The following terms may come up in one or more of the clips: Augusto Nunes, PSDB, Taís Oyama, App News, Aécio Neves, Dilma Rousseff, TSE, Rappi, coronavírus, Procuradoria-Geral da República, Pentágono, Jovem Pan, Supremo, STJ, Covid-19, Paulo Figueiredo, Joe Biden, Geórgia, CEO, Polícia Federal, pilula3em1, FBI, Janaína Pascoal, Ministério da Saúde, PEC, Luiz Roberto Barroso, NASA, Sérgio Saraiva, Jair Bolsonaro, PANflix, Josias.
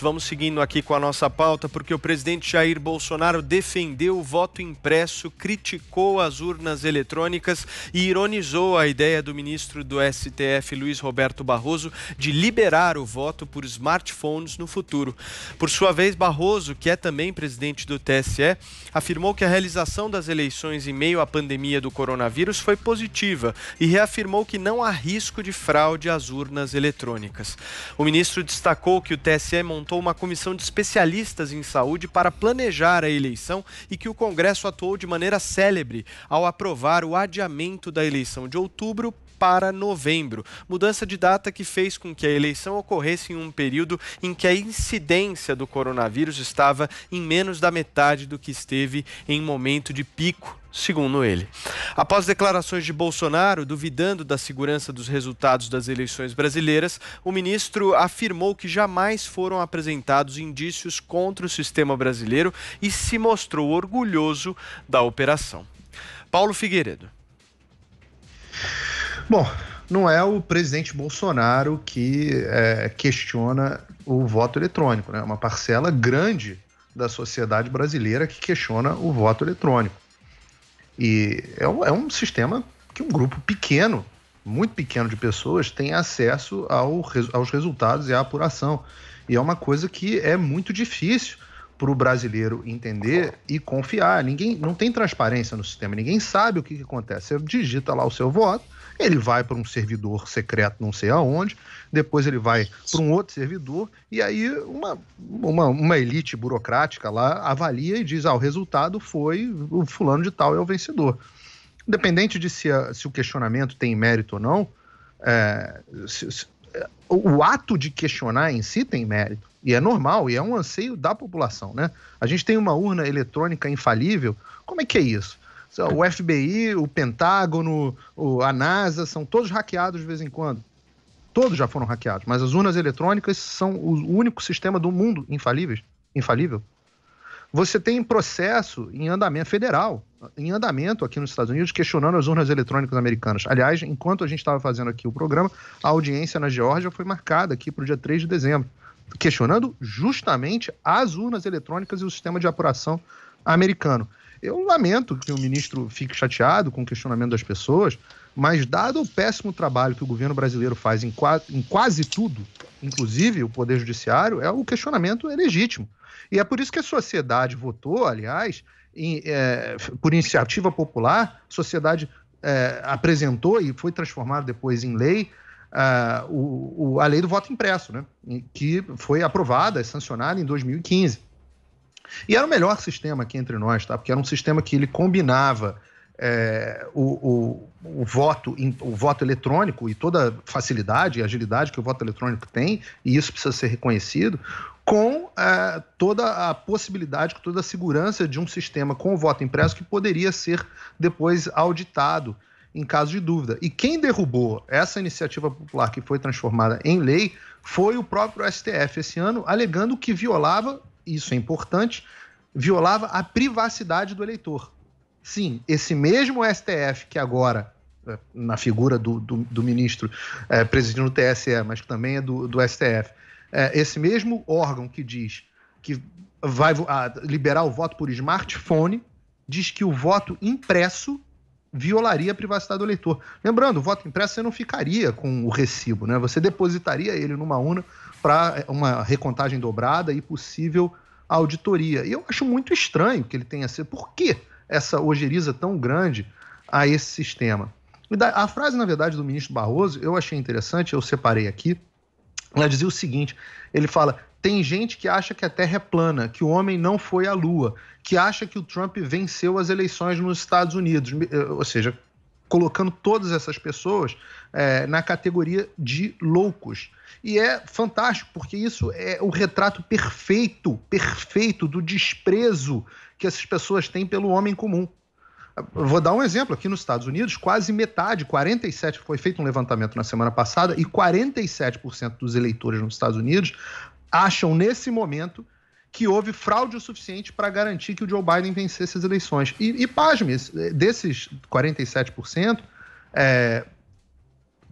Vamos seguindo aqui com a nossa pauta, porque o presidente Jair Bolsonaro defendeu o voto impresso, criticou as urnas eletrônicas e ironizou a ideia do ministro do STF, Luiz Roberto Barroso, de liberar o voto por smartphones no futuro. Por sua vez, Barroso, que é também presidente do TSE, afirmou que a realização das eleições em meio à pandemia do coronavírus foi positiva e reafirmou que não há risco de fraude às urnas eletrônicas. O ministro destacou que o TSE montou uma comissão de especialistas em saúde para planejar a eleição e que o Congresso atuou de maneira célebre ao aprovar o adiamento da eleição de outubro para novembro, mudança de data que fez com que a eleição ocorresse em um período em que a incidência do coronavírus estava em menos da metade do que esteve em momento de pico, segundo ele. Após declarações de Bolsonaro duvidando da segurança dos resultados das eleições brasileiras, o ministro afirmou que jamais foram apresentados indícios contra o sistema brasileiro e se mostrou orgulhoso da operação. Paulo Figueiredo. Bom, não é o presidente Bolsonaro que questiona o voto eletrônico, né? Uma parcela grande da sociedade brasileira que questiona o voto eletrônico. E é um sistema que um grupo pequeno, muito pequeno de pessoas, tem acesso aos resultados e à apuração. E é uma coisa que é muito difícil para o brasileiro entender e confiar. Ninguém, não tem transparência no sistema, ninguém sabe o que acontece. Você digita lá o seu voto, ele vai para um servidor secreto não sei aonde, depois ele vai para um outro servidor e aí uma elite burocrática lá avalia e diz, o resultado foi o fulano de tal é o vencedor. Independente de se o questionamento tem mérito ou não, o ato de questionar em si tem mérito. E é normal, e é um anseio da população, né? A gente tem uma urna eletrônica infalível, como é que é isso? O FBI, o Pentágono, a NASA, são todos hackeados de vez em quando. Todos já foram hackeados, mas as urnas eletrônicas são o único sistema do mundo infalível. Você tem processo em andamento federal, em andamento aqui nos Estados Unidos, questionando as urnas eletrônicas americanas. Aliás, enquanto a gente estava fazendo aqui o programa, a audiência na Geórgia foi marcada aqui para o dia 3 de dezembro. Questionando justamente as urnas eletrônicas e o sistema de apuração americano. Eu lamento que o ministro fique chateado com o questionamento das pessoas, mas dado o péssimo trabalho que o governo brasileiro faz em quase tudo, inclusive o Poder Judiciário, o questionamento é legítimo. E é por isso que a sociedade votou, aliás, por iniciativa popular, a sociedade apresentou e foi transformada depois em lei, a lei do voto impresso, né? Que foi aprovada e sancionada em 2015. E era o melhor sistema aqui entre nós, tá? Porque era um sistema que ele combinava o voto eletrônico e toda a facilidade e agilidade que o voto eletrônico tem, e isso precisa ser reconhecido, com toda a possibilidade, com toda a segurança de um sistema com o voto impresso que poderia ser depois auditado em caso de dúvida. E quem derrubou essa iniciativa popular que foi transformada em lei foi o próprio STF esse ano, alegando que violava, isso é importante, violava a privacidade do eleitor. Sim, esse mesmo STF que agora, na figura do ministro presidindo o TSE, mas que também é do STF, esse mesmo órgão que diz que vai liberar o voto por smartphone, diz que o voto impresso violaria a privacidade do eleitor. Lembrando, o voto impresso você não ficaria com o recibo, né? Você depositaria ele numa urna para uma recontagem dobrada e possível auditoria. E eu acho muito estranho que ele tenha sido. Por que essa ojeriza tão grande a esse sistema? A frase, na verdade, do ministro Barroso, eu achei interessante, eu separei aqui. Ela dizia o seguinte, ele fala, tem gente que acha que a Terra é plana, que o homem não foi à Lua, que acha que o Trump venceu as eleições nos Estados Unidos, ou seja, colocando todas essas pessoas na categoria de loucos. E é fantástico, porque isso é o retrato perfeito do desprezo que essas pessoas têm pelo homem comum. Vou dar um exemplo, aqui nos Estados Unidos, quase metade, 47%, foi feito um levantamento na semana passada, e 47% dos eleitores nos Estados Unidos acham nesse momento que houve fraude o suficiente para garantir que o Joe Biden vencesse as eleições. E pasme, desses 47%,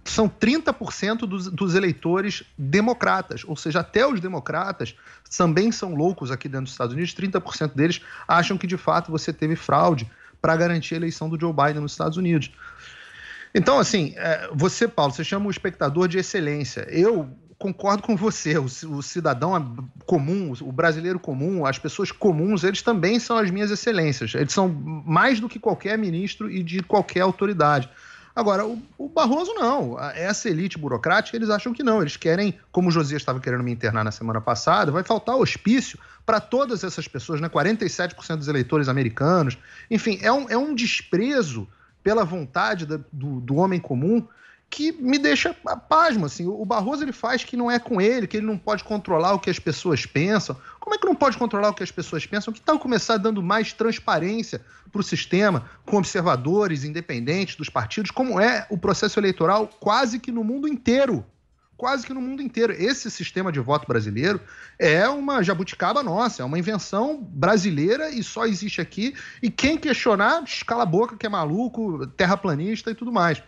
são 30% dos eleitores democratas, ou seja, até os democratas também são loucos aqui dentro dos Estados Unidos, 30% deles acham que de fato você teve fraude para garantir a eleição do Joe Biden nos Estados Unidos. Então, assim, você, Paulo, você chama o espectador de excelência, eu concordo com você, o cidadão comum, o brasileiro comum, as pessoas comuns, eles também são as minhas excelências, eles são mais do que qualquer ministro e de qualquer autoridade. Agora, o Barroso não, essa elite burocrática, eles acham que não, eles querem, como o Josias estava querendo me internar na semana passada, vai faltar hospício para todas essas pessoas, né? 47% dos eleitores americanos, enfim, é um desprezo pela vontade do homem comum que me deixa pasmo, assim, o Barroso ele faz que não é com ele, que ele não pode controlar o que as pessoas pensam. Como é que não pode controlar o que as pessoas pensam? Que tal começar dando mais transparência para o sistema, com observadores independentes dos partidos, como é o processo eleitoral quase que no mundo inteiro. Quase que no mundo inteiro. Esse sistema de voto brasileiro é uma jabuticaba nossa, é uma invenção brasileira e só existe aqui. E quem questionar, cala a boca que é maluco, terraplanista e tudo mais.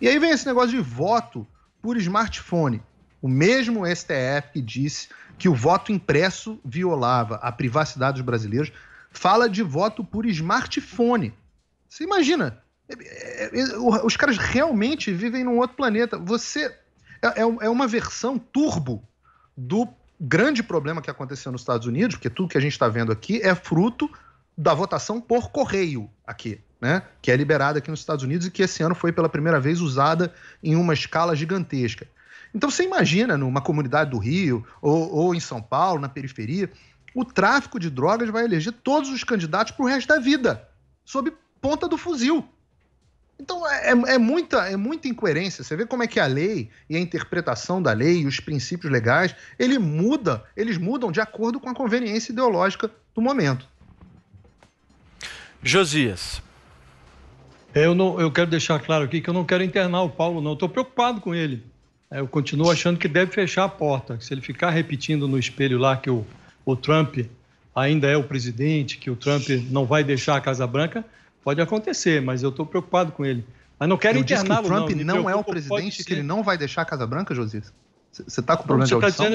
E aí vem esse negócio de voto por smartphone. O mesmo STF que disse que o voto impresso violava a privacidade dos brasileiros, fala de voto por smartphone. Você imagina? Os caras realmente vivem num outro planeta. Você é uma versão turbo do grande problema que aconteceu nos Estados Unidos, porque tudo que a gente está vendo aqui é fruto da votação por correio aqui, né, que é liberada aqui nos Estados Unidos e que esse ano foi pela primeira vez usada em uma escala gigantesca. Então você imagina numa comunidade do Rio ou em São Paulo, na periferia, o tráfico de drogas vai eleger todos os candidatos para o resto da vida, sob ponta do fuzil. Então é muita incoerência. Você vê como é que a lei e a interpretação da lei e os princípios legais, eles mudam de acordo com a conveniência ideológica do momento. Josias. Eu quero deixar claro aqui que eu não quero internar o Paulo, não. Estou preocupado com ele. Eu continuo achando que deve fechar a porta. Se ele ficar repetindo no espelho lá que o Trump ainda é o presidente, que o Trump não vai deixar a Casa Branca, pode acontecer, mas eu estou preocupado com ele. Mas não quero interná-lo, não. O Trump não é o presidente, que ele não vai deixar a Casa Branca, Josias? Você está com problema de audição?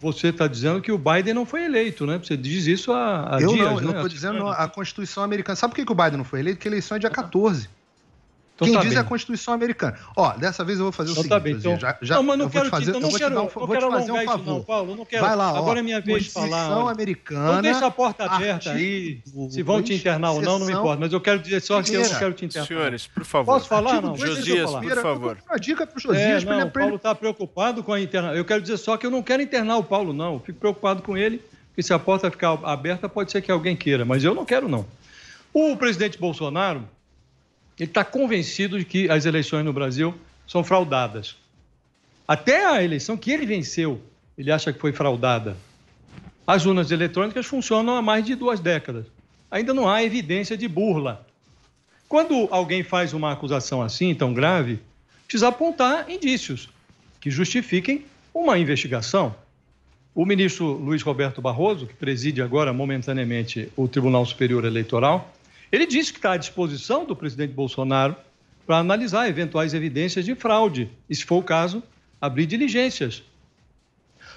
Você está dizendo que o Biden não foi eleito, né? Você diz isso há dias, né? Eu não estou dizendo a Constituição americana. Sabe por que o Biden não foi eleito? Porque a eleição é dia 14. Então, quem diz é a Constituição americana. Ó, dessa vez eu vou fazer o seguinte. Não, Paulo, não quero. Paulo, não quero. Vai lá, ó. Agora é minha vez de falar. Constituição americana. Não deixa a porta aberta aí. Se vão te internar ou não, não me importa. Mas eu quero dizer só que eu não quero te internar. Senhores, por favor. Posso falar, não? Josias, por favor. Uma dica para o Josias. O Paulo está preocupado com a interna. Eu quero dizer só que eu não quero internar o Paulo, não. Eu fico preocupado com ele, porque se a porta ficar aberta, pode ser que alguém queira. Mas eu não quero, não. O presidente Bolsonaro, ele está convencido de que as eleições no Brasil são fraudadas. Até a eleição que ele venceu, ele acha que foi fraudada. As urnas eletrônicas funcionam há mais de 2 décadas. Ainda não há evidência de burla. Quando alguém faz uma acusação assim, tão grave, precisa apontar indícios que justifiquem uma investigação. O ministro Luiz Roberto Barroso, que preside agora momentaneamente o Tribunal Superior Eleitoral, ele disse que está à disposição do presidente Bolsonaro para analisar eventuais evidências de fraude e, se for o caso, abrir diligências.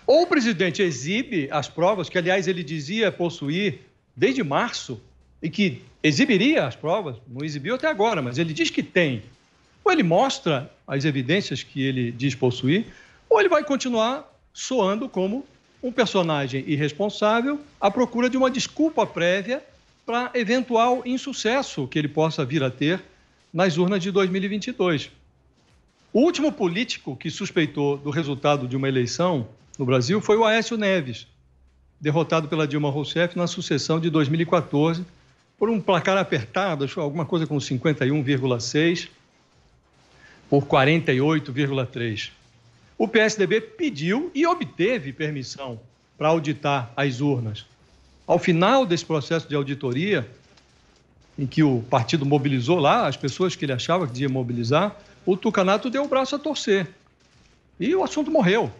Ou o presidente exibe as provas, que, aliás, ele dizia possuir desde março e que exibiria as provas, não exibiu até agora, mas ele diz que tem. Ou ele mostra as evidências que ele diz possuir, ou ele vai continuar soando como um personagem irresponsável à procura de uma desculpa prévia para eventual insucesso que ele possa vir a ter nas urnas de 2022. O último político que suspeitou do resultado de uma eleição no Brasil foi o Aécio Neves, derrotado pela Dilma Rousseff na sucessão de 2014 por um placar apertado, alguma coisa com 51,6 por 48,3. O PSDB pediu e obteve permissão para auditar as urnas. Ao final desse processo de auditoria, em que o partido mobilizou lá as pessoas que ele achava que ia mobilizar, o Tucanato deu o braço a torcer. E o assunto morreu.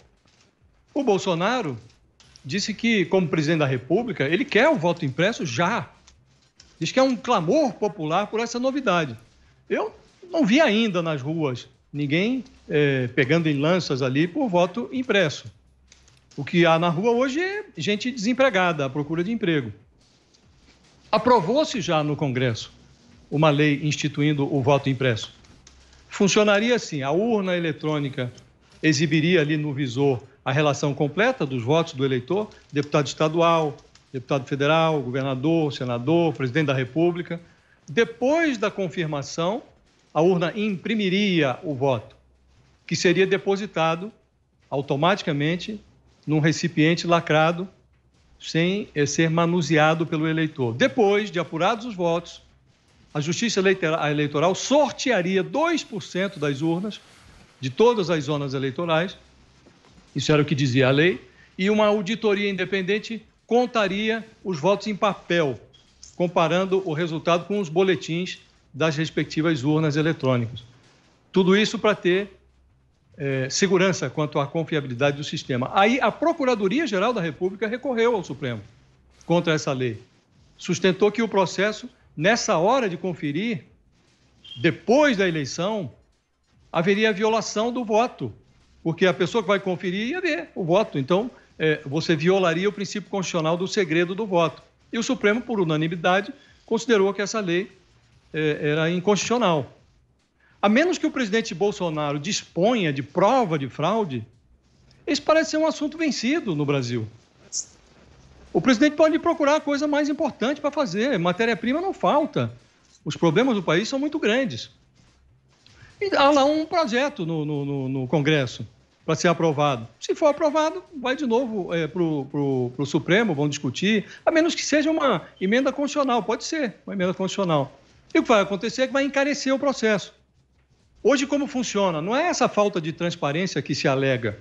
O Bolsonaro disse que, como presidente da República, ele quer o voto impresso já. Diz que é um clamor popular por essa novidade. Eu não vi ainda nas ruas ninguém pegando em lanças ali por voto impresso. O que há na rua hoje é gente desempregada à procura de emprego. Aprovou-se já no Congresso uma lei instituindo o voto impresso. Funcionaria assim, a urna eletrônica exibiria ali no visor a relação completa dos votos do eleitor, deputado estadual, deputado federal, governador, senador, presidente da República. Depois da confirmação, a urna imprimiria o voto, que seria depositado automaticamente num recipiente lacrado, sem ser manuseado pelo eleitor. Depois de apurados os votos, a Justiça Eleitoral sortearia 2% das urnas de todas as zonas eleitorais, isso era o que dizia a lei, e uma auditoria independente contaria os votos em papel, comparando o resultado com os boletins das respectivas urnas eletrônicas. Tudo isso para ter segurança quanto à confiabilidade do sistema. Aí a Procuradoria-Geral da República recorreu ao Supremo contra essa lei. Sustentou que o processo, nessa hora de conferir, depois da eleição, haveria violação do voto, porque a pessoa que vai conferir ia ver o voto. Então, você violaria o princípio constitucional do segredo do voto. E o Supremo, por unanimidade, considerou que essa lei era inconstitucional. A menos que o presidente Bolsonaro disponha de prova de fraude, esse parece ser um assunto vencido no Brasil. O presidente pode procurar a coisa mais importante para fazer. Matéria-prima não falta. Os problemas do país são muito grandes. E há lá um projeto no Congresso para ser aprovado. Se for aprovado, vai de novo para o Supremo, vão discutir, a menos que seja uma emenda constitucional. Pode ser uma emenda constitucional. E o que vai acontecer é que vai encarecer o processo. Hoje, como funciona? Não é essa falta de transparência que se alega.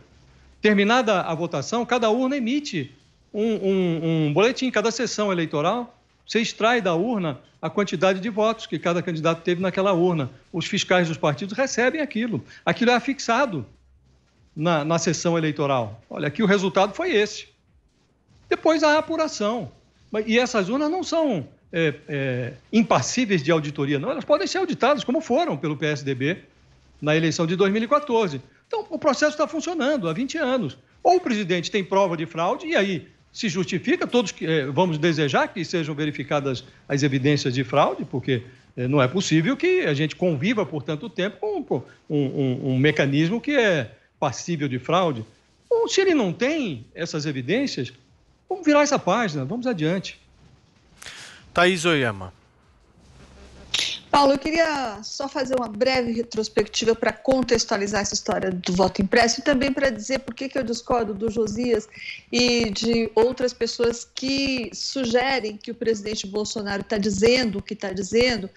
Terminada a votação, cada urna emite um boletim. Cada sessão eleitoral, você extrai da urna a quantidade de votos que cada candidato teve naquela urna. Os fiscais dos partidos recebem aquilo. Aquilo é afixado na sessão eleitoral. Olha, aqui o resultado foi esse. Depois há a apuração. E essas urnas não são impassíveis de auditoria, não. Elas podem ser auditadas, como foram pelo PSDB na eleição de 2014. Então, o processo está funcionando há 20 anos. Ou o presidente tem prova de fraude e aí se justifica, todos vamos desejar que sejam verificadas as evidências de fraude, porque não é possível que a gente conviva por tanto tempo com um mecanismo que é passível de fraude. Ou se ele não tem essas evidências, vamos virar essa página, vamos adiante. Taís Oyama. Paulo, eu queria só fazer uma breve retrospectiva para contextualizar essa história do voto impresso e também para dizer por que eu discordo do Josias e de outras pessoas que sugerem que o presidente Bolsonaro está dizendo o que está dizendo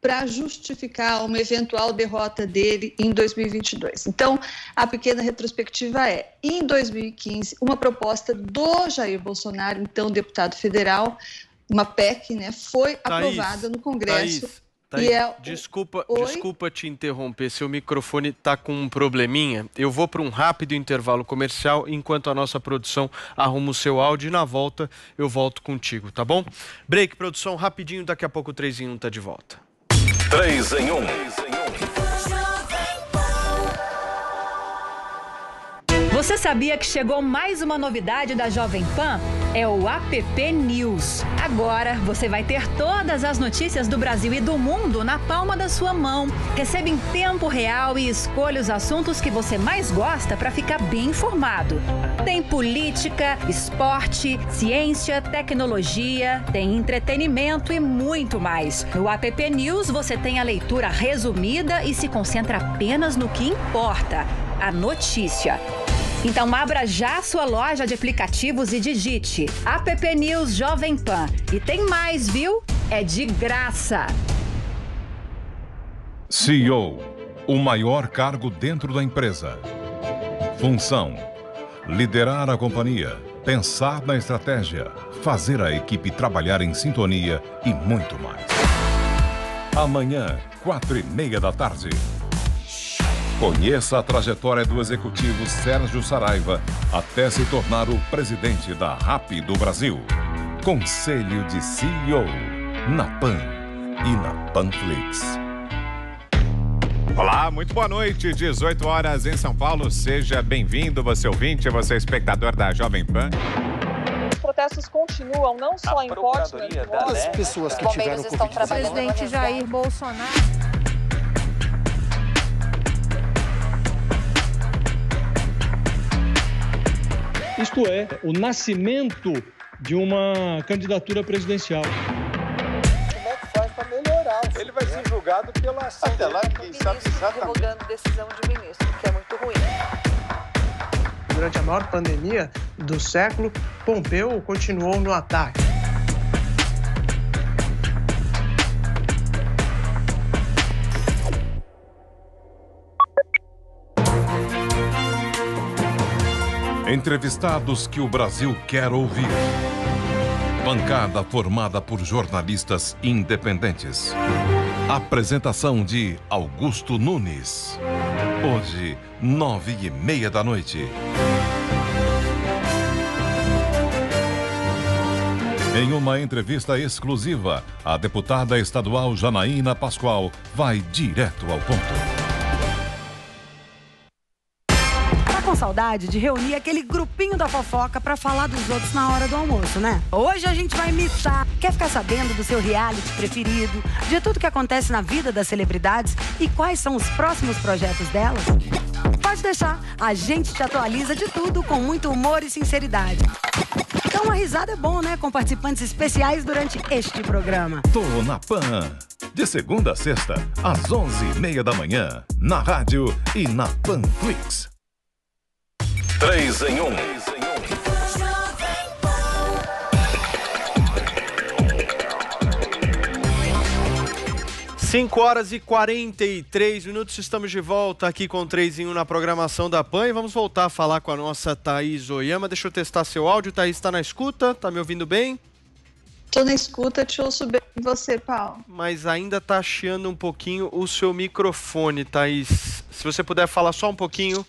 para justificar uma eventual derrota dele em 2022. Então, a pequena retrospectiva é, em 2015, uma proposta do Jair Bolsonaro, então deputado federal, uma PEC, né, foi aprovada no Congresso. Taís, desculpa te interromper, seu microfone está com um probleminha. Eu vou para um rápido intervalo comercial, enquanto a nossa produção arruma o seu áudio e na volta eu volto contigo, tá bom? Break, produção, rapidinho, daqui a pouco o 3 em 1 está de volta. 3 em 1. Você sabia que chegou mais uma novidade da Jovem Pan? É o App News. Agora você vai ter todas as notícias do Brasil e do mundo na palma da sua mão. Recebe em tempo real e escolha os assuntos que você mais gosta para ficar bem informado. Tem política, esporte, ciência, tecnologia, tem entretenimento e muito mais. No App News você tem a leitura resumida e se concentra apenas no que importa, a notícia. Então abra já sua loja de aplicativos e digite App News Jovem Pan. E tem mais, viu? É de graça. CEO, o maior cargo dentro da empresa. Função, liderar a companhia, pensar na estratégia, fazer a equipe trabalhar em sintonia e muito mais. Amanhã, 16h30. Conheça a trajetória do executivo Sérgio Saraiva até se tornar o presidente da Rappi do Brasil. Conselho de CEO, na PAN e na PANflix. Olá, muito boa noite, 18 horas em São Paulo. Seja bem-vindo, você ouvinte, você espectador da Jovem Pan. Os protestos continuam, não só em Portland. As pessoas que tiveram Covid-19. O presidente Jair Bolsonaro. Isto é, o nascimento de uma candidatura presidencial. Como é que faz para melhorar? Ele vai ser julgado pela ação dela, quem sabe exatamente. Revogando decisão de ministro, que é muito ruim. Durante a maior pandemia do século, Pompeu continuou no ataque. Entrevistados que o Brasil quer ouvir. Bancada formada por jornalistas independentes. Apresentação de Augusto Nunes. Hoje, 21h30 da noite. Em uma entrevista exclusiva, a deputada estadual Janaína Pascoal vai direto ao ponto. Saudade de reunir aquele grupinho da fofoca pra falar dos outros na hora do almoço, né? Hoje a gente vai imitar. Quer ficar sabendo do seu reality preferido, de tudo que acontece na vida das celebridades e quais são os próximos projetos delas? Pode deixar, a gente te atualiza de tudo com muito humor e sinceridade. Então uma risada é bom, né? Com participantes especiais durante este programa. Tô na Pan, de segunda a sexta, às 11h30 da manhã, na rádio e na PANflix. 3 em 1. Um. 5h43, estamos de volta aqui com 3 em 1 na programação da PAN e vamos voltar a falar com a nossa Taís Oyama. Deixa eu testar seu áudio. Taís, está na escuta? Tá me ouvindo bem? Tô na escuta, te ouço bem. E você, Paulo? Mas ainda tá chiando um pouquinho o seu microfone, Taís. Se você puder falar só um pouquinho,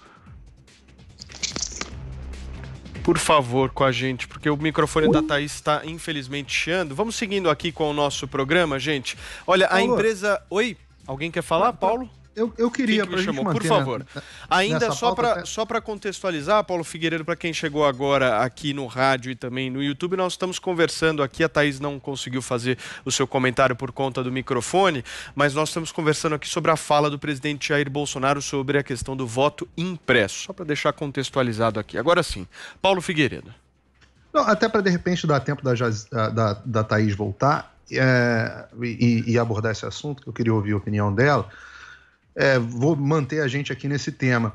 por favor, com a gente, porque o microfone da Taís está, infelizmente, chiando. Vamos seguindo aqui com o nosso programa, gente. Olha, a empresa... Oi? Alguém quer falar, Paulo? Eu queria, para a gente manter, por favor. Ainda só para contextualizar, Paulo Figueiredo, para quem chegou agora aqui no rádio e também no YouTube, nós estamos conversando aqui, a Taís não conseguiu fazer o seu comentário por conta do microfone, mas nós estamos conversando aqui sobre a fala do presidente Jair Bolsonaro sobre a questão do voto impresso, só para deixar contextualizado aqui. Agora sim, Paulo Figueiredo. Não, até para, de repente, dar tempo da Taís voltar e abordar esse assunto, que eu queria ouvir a opinião dela. Vou manter a gente aqui nesse tema.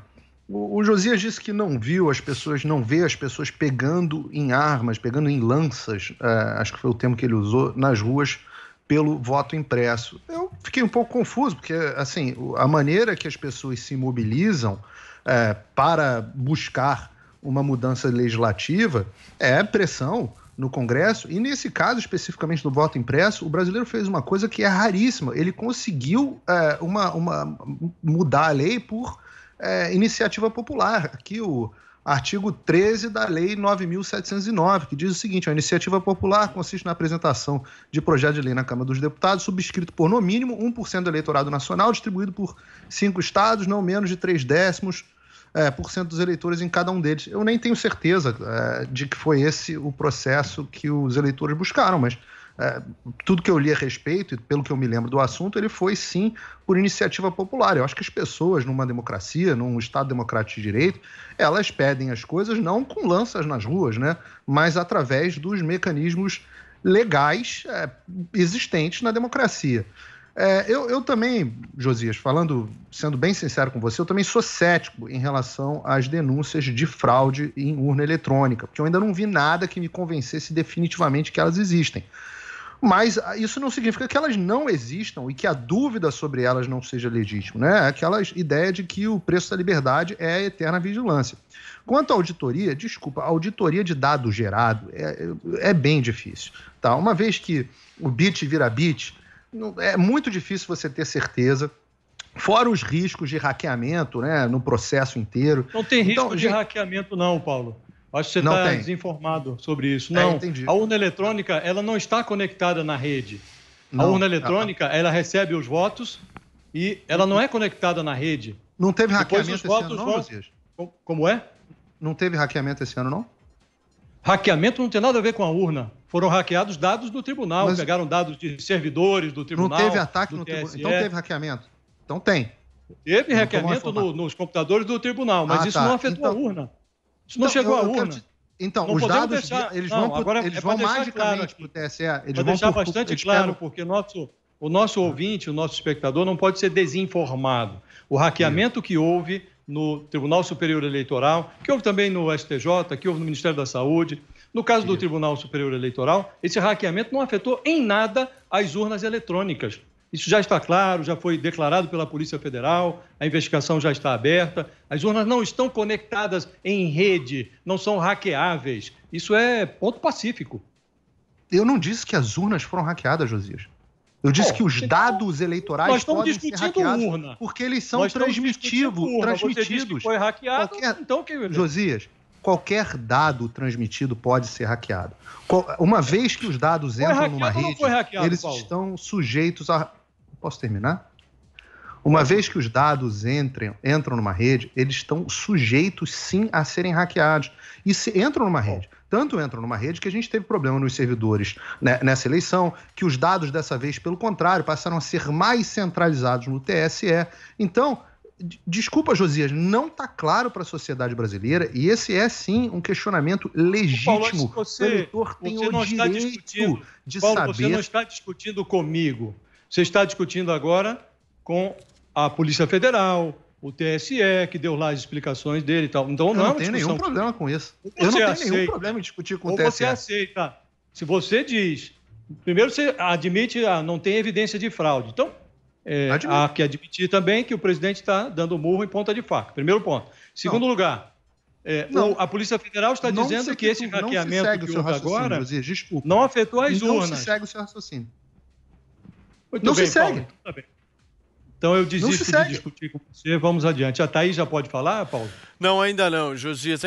O Josias disse que não viu as pessoas, não vê as pessoas pegando em armas, pegando em lanças, acho que foi o termo que ele usou, nas ruas pelo voto impresso. Eu fiquei um pouco confuso, porque assim, a maneira que as pessoas se mobilizam para buscar uma mudança legislativa é pressão no Congresso, e nesse caso, especificamente do voto impresso, o brasileiro fez uma coisa que é raríssima. Ele conseguiu mudar a lei por iniciativa popular. Aqui o artigo 13 da lei 9.709, que diz o seguinte: a iniciativa popular consiste na apresentação de projeto de lei na Câmara dos Deputados, subscrito por, no mínimo, 1% do eleitorado nacional, distribuído por 5 estados, não menos de 3/10, por cento dos eleitores em cada um deles. Eu nem tenho certeza de que foi esse o processo que os eleitores buscaram, mas tudo que eu li a respeito, e pelo que eu me lembro do assunto, ele foi, sim, por iniciativa popular. Eu acho que as pessoas, numa democracia, num Estado democrático de direito, elas pedem as coisas não com lanças nas ruas, né, mas através dos mecanismos legais existentes na democracia. Eu também, Josias, sendo bem sincero com você, eu também sou cético em relação às denúncias de fraude em urna eletrônica, porque eu ainda não vi nada que me convencesse definitivamente que elas existem. Mas isso não significa que elas não existam e que a dúvida sobre elas não seja legítima, né? Aquela ideia de que o preço da liberdade é a eterna vigilância. Quanto à auditoria, desculpa, a auditoria de dado gerado é bem difícil, tá? Uma vez que o bit vira bit, é muito difícil você ter certeza, fora os riscos de hackeamento, né, no processo inteiro. Não tem risco de hackeamento não, Paulo. Acho que você está desinformado sobre isso. Não, a urna eletrônica ela não está conectada na rede. A urna eletrônica ela recebe os votos e ela não é conectada na rede. Não teve hackeamento esse ano, não, Josias? Como é? Não teve hackeamento esse ano, não? Hackeamento não tem nada a ver com a urna. Foram hackeados dados do tribunal, mas pegaram dados de servidores do tribunal. Não teve ataque no tribunal? Então teve hackeamento? Então tem. Teve hackeamento nos computadores do tribunal, mas isso não afetou a urna. Isso não chegou à urna. Então, os dados, eles vão magicamente para o TSE. Para deixar bastante claro, porque o nosso ouvinte, o nosso espectador, não pode ser desinformado. O hackeamento que houve no Tribunal Superior Eleitoral, que houve também no STJ, que houve no Ministério da Saúde, no caso do Tribunal Superior Eleitoral, esse hackeamento não afetou em nada as urnas eletrônicas. Isso já está claro, já foi declarado pela Polícia Federal, a investigação já está aberta, as urnas não estão conectadas em rede, não são hackeáveis. Isso é ponto pacífico. Eu não disse que as urnas foram hackeadas, Josias. Eu disse que os dados eleitorais podem ser hackeados urna. Porque eles são transmitidos. Você disse que foi hackeado, então... Josias, qualquer dado transmitido pode ser hackeado. Uma vez que os dados entram numa rede, eles estão sujeitos a... Posso terminar? Uma vez que os dados entram numa rede, eles estão sujeitos, sim, a serem hackeados. E se entram numa rede... Tanto entram numa rede que a gente teve problema nos servidores nessa eleição, que os dados dessa vez, pelo contrário, passaram a ser mais centralizados no TSE. Então, desculpa, Josias, não está claro para a sociedade brasileira, e esse é, sim, um questionamento legítimo. Paulo, o eleitor tem o direito de saber... Paulo, você não está discutindo comigo. Você está discutindo agora com a Polícia Federal, o TSE, que deu lá as explicações dele e tal. Então, eu não tenho nenhum problema com isso. Eu não tenho nenhum problema em discutir com o TSE. Você aceita. Se você diz... Primeiro, você admite não tem evidência de fraude. Então, há que admitir também que o presidente está dando murro em ponta de faca. Primeiro ponto. Segundo lugar, a Polícia Federal está dizendo que esse hackeamento que houve agora não afetou as urnas. Não se segue o seu raciocínio. Não se segue. Tá bem. Então, eu desisto de discutir com você. Vamos adiante. A Taís já pode falar, Paulo? Não, ainda não, Josias.